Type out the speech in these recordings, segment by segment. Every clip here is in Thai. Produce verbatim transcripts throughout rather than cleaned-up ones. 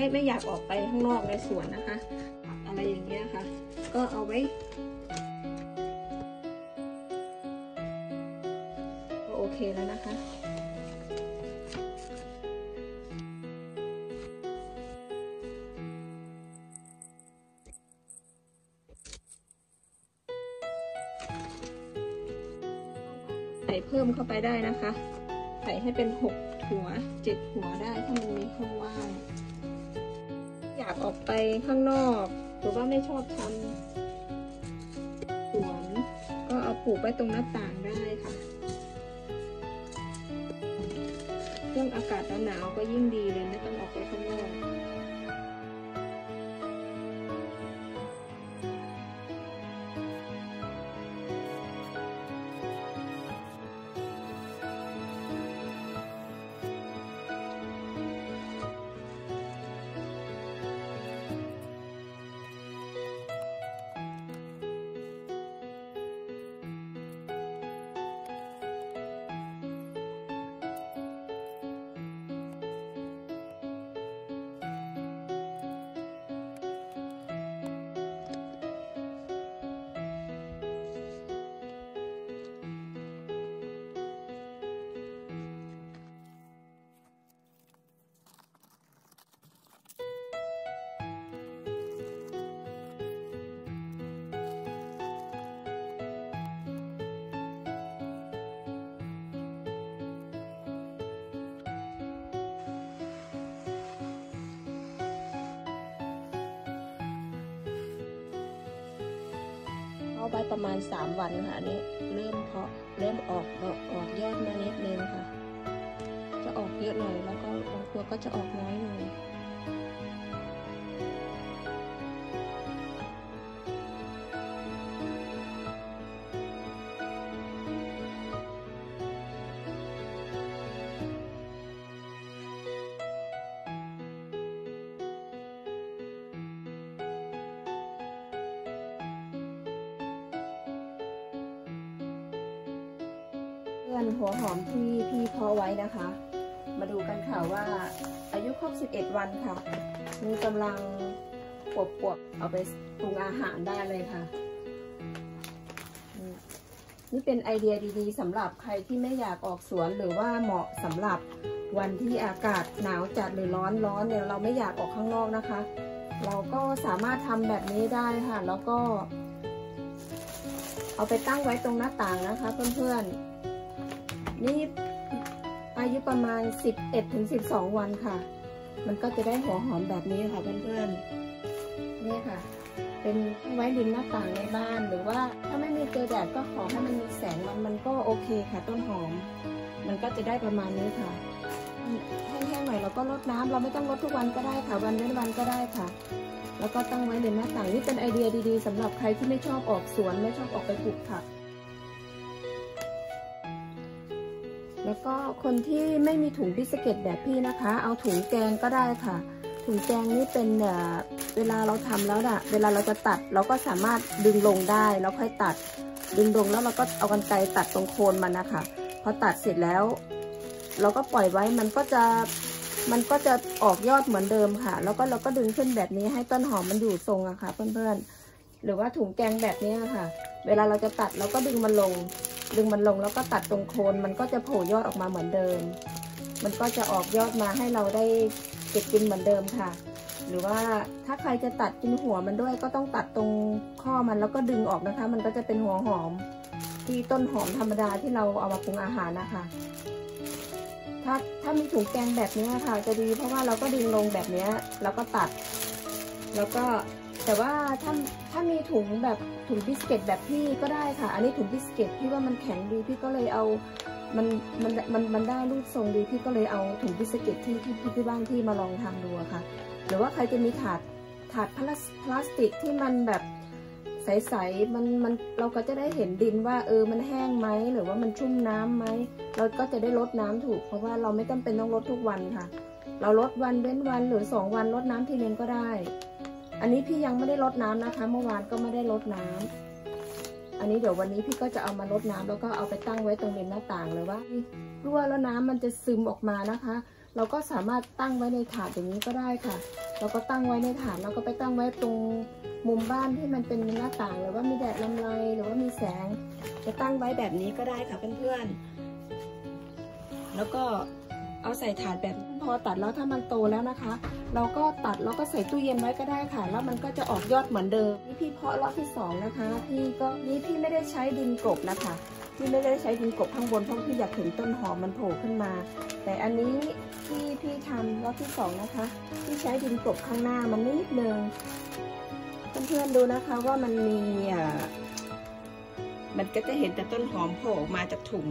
ไม่ไม่อยากออกไปข้างนอกในสวนนะคะอะไรอย่างเงี้ยค่ะก็เอาไว้ก็โอเคแล้วนะคะใส่เพิ่มเข้าไปได้นะคะใส่ให้เป็นหกหัวเจ็ดหัวได้ถ้ามันมีช่องว่างอยากออกไปข้างนอกหรือว่าไม่ชอบทำสวนก็เอาปลูกไว้ตรงหน้าต่างได้ค่ะเรื่องอากาศหนาวๆก็ยิ่งดีเลยไม่ต้องออกไปข้างนอกเอาไว้ประมาณสามวันค่ะนี่เริ่มเพาะเริ่มออกดอกออกยอดมาเล็ดเลยค่ะจะออกเยอะหน่อยแล้วก็บางตัวก็จะออกน้อยหน่อยหัวหอมที่พี่เพาะไว้นะคะมาดูกันค่ะว่าอายุครบสิบเอ็ดวันค่ะมีกำลังปวบๆเอาไปปรุงอาหารได้เลยค่ะนี่เป็นไอเดียดีๆสำหรับใครที่ไม่อยากออกสวนหรือว่าเหมาะสำหรับวันที่อากาศหนาวจัดหรือร้อนร้อนเนี่ยเราไม่อยากออกข้างนอกนะคะเราก็สามารถทำแบบนี้ได้ค่ะแล้วก็เอาไปตั้งไว้ตรงหน้าต่างนะคะเพื่อนๆนี่อายุประมาณ สิบเอ็ดถึงสิบสอง วันค่ะมันก็จะได้หัวหอมแบบนี้ค่ะเพื่อนๆนี่ค่ะเป็นไว้ริมหน้าต่างในบ้านหรือว่าถ้าไม่มีเจอแดดก็ขอให้มันมีแสงมันมันก็โอเคค่ะต้นหอมมันก็จะได้ประมาณนี้ค่ะแห้งๆหน่อยเราก็รดน้ำเราไม่ต้องรดทุกวันก็ได้ค่ะวันเว้นวันก็ได้ค่ะแล้วก็ตั้งไว้ริมหน้าต่างนี่เป็นไอเดียดีๆสำหรับใครที่ไม่ชอบออกสวนไม่ชอบออกไปปลูกผักแล้วก็คนที่ไม่มีถุงบิสกิตแบบพี่นะคะเอาถุงแกงก็ได้ค่ะถุงแกงนี่เป็นเวลาเราทำแล้วนะเวลาเราจะตัดเราก็สามารถดึงลงได้แล้วค่อยตัดดึงลงแล้วเราก็เอากรรไกรตัดตรงโคนมันนะคะพอตัดเสร็จแล้วเราก็ปล่อยไว้มันก็จะมันก็จะออกยอดเหมือนเดิมค่ะแล้วก็เราก็ดึงขึ้นแบบนี้ให้ต้นหอมมันอยู่ทรงอะค่ะเพื่อนๆหรือว่าถุงแกงแบบนี้ค่ะเวลาเราจะตัดเราก็ดึงมันลงดึงมันลงแล้วก็ตัดตรงโคนมันก็จะโผล่ยอดออกมาเหมือนเดิมมันก็จะออกยอดมาให้เราได้เก็บกินเหมือนเดิมค่ะหรือว่าถ้าใครจะตัดกินหัวมันด้วยก็ต้องตัดตรงข้อมันแล้วก็ดึงออกนะคะมันก็จะเป็นหัวหอมที่ต้นหอมธรรมดาที่เราเอามาปรุงอาหารนะคะถ้าถ้ามีถุงแกงแบบนี้ค่ะจะดีเพราะว่าเราก็ดึงลงแบบนี้แล้วก็ตัดแล้วก็แต่ว่าถ้าถ้ามีถุงแบบถุงบิสกิตแบบพี่ก็ได้ค่ะอันนี้ถุงบิสกิตพี่ว่ามันแข็งดีพี่ก็เลยเอามันมันมันมันได้รูปทรงดีพี่ก็เลยเอาถุงบิสกิตที่ที่ที่บ้านที่มาลองทำดูค่ะหรือว่าใครจะมีถาดถาดพลาสติกที่มันแบบใสๆมันมันเราก็จะได้เห็นดินว่าเออมันแห้งไหมหรือว่ามันชุ่มน้ำไหมเราก็จะได้ลดน้ำถูกเพราะว่าเราไม่จำเป็นต้องลดทุกวันค่ะเราลดวันเว้นวันหรือสองวันลดน้ำทีนึงก็ได้อันนี้พี่ยังไม่ได้รดน้ำนะคะเมื่อวานก็ไม่ได้รดน้ำอันนี้เดี๋ยววันนี้พี่ก็จะเอามารดน้ำแล้วก็เอาไปตั้งไว้ตรงริมหน้าต่างเลยว่ารั่วแล้วน้ำมันจะซึมออกมานะคะ เราก็สามารถตั้งไว้ในถาดอย่างนี้ก็ได้ค่ะเราก็ตั้งไว้ในถาดเราก็ไปตั้งไว้ตรงมุมบ้านที่มันเป็นหน้าต่างหรือว่ามีแดดลำไรหรือว่ามีแสงจะตั้งไว้แบบนี้ก็ได้ค่ะเพื่อนๆแล้วก็เอาใส่ถาดแบบพอตัดแล้วถ้ามันโตแล้วนะคะเราก็ตัดแล้วก็ใส่ตู้เย็นไว้ก็ได้ค่ะแล้วมันก็จะออกยอดเหมือนเดิมนี่พี่เพาะรอบที่สองนะคะพี่ก็นี่พี่ไม่ได้ใช้ดินกลบนะคะพี่ไม่ได้ใช้ดินกลบข้างบนเพราะพี่อยากเห็นต้นหอมมันโผล่ขึ้นมาแต่อันนี้ที่พี่ทำรอบที่สองนะคะพี่ใช้ดินกลบข้างหน้ามันนิดนึงเพื่อนๆดูนะคะว่ามันมีมันก็จะเห็นแต่ต้นหอมโผล่ออกมาจากถุง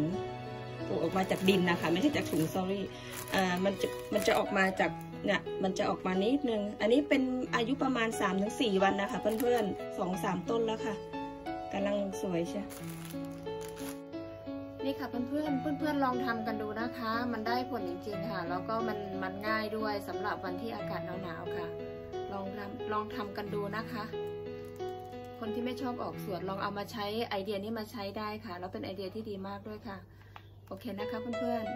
โผล่ออกมาจากดินนะคะไม่ใช่จากถุง sorry อ่ามันจะมันจะออกมาจากเนี่ยมันจะออกมานิดนึงอันนี้เป็นอายุประมาณ สามถึงสี่ วันนะคะเพื่อนๆสองสามต้นแล้วค่ะกำลังสวยใช่นี่ค่ะเพื่อนเพื่อนเพื่อนเพื่อนลองทำกันดูนะคะมันได้ผลจริงๆค่ะแล้วก็มันมันง่ายด้วยสำหรับวันที่อากาศหนาวๆค่ะลองทำลองทำกันดูนะคะคนที่ไม่ชอบออกสวนลองเอามาใช้ไอเดียนี้มาใช้ได้ค่ะแล้วเป็นไอเดียที่ดีมากด้วยค่ะโอเคนะคะเพื่อนๆ